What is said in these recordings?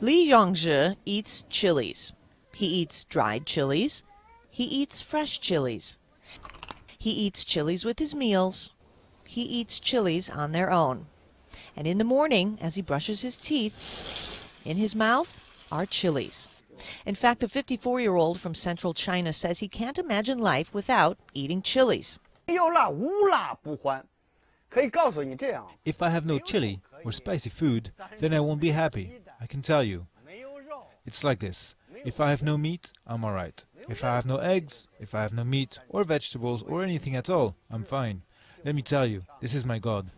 Li Yongzhi eats chilies. He eats dried chilies. He eats fresh chilies. He eats chilies with his meals. He eats chilies on their own. And in the morning, as he brushes his teeth, in his mouth are chilies. In fact, a 54-year-old from central China says he can't imagine life without eating chilies. If I have no chili or spicy food, then I won't be happy, I can tell you. It's like this. If I have no meat, I'm all right. If I have no eggs, if I have no meat or vegetables or anything at all, I'm fine. Let me tell you, this is my God.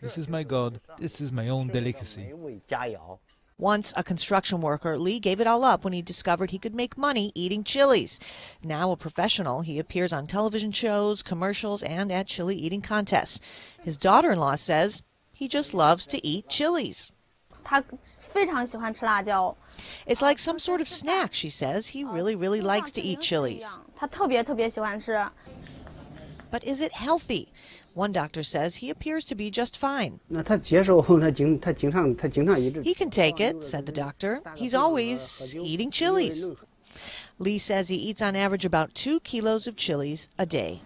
This is my God. This is my own delicacy. Once a construction worker, Li gave it all up when he discovered he could make money eating chilies. Now a professional, he appears on television shows, commercials, and at chili eating contests. His daughter-in-law says he just loves to eat chilies. It's like some sort of snack, she says. He really likes to eat chilies. But is it healthy? One doctor says he appears to be just fine. He can take it, said the doctor. He's always eating chilies. Li says he eats on average about 2 kilos of chilies a day.